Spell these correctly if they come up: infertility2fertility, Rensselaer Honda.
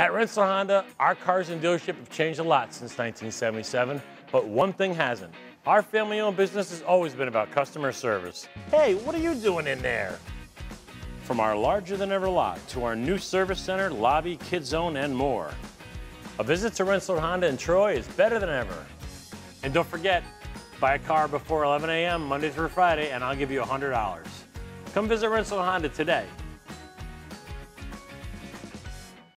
At Rensselaer Honda, our cars and dealership have changed a lot since 1977, but one thing hasn't. Our family-owned business has always been about customer service. Hey, what are you doing in there? From our larger-than-ever lot to our new service center, lobby, kids zone, and more. A visit to Rensselaer Honda in Troy is better than ever. And don't forget, buy a car before 11 a.m. Monday through Friday, and I'll give you $100. Come visit Rensselaer Honda today.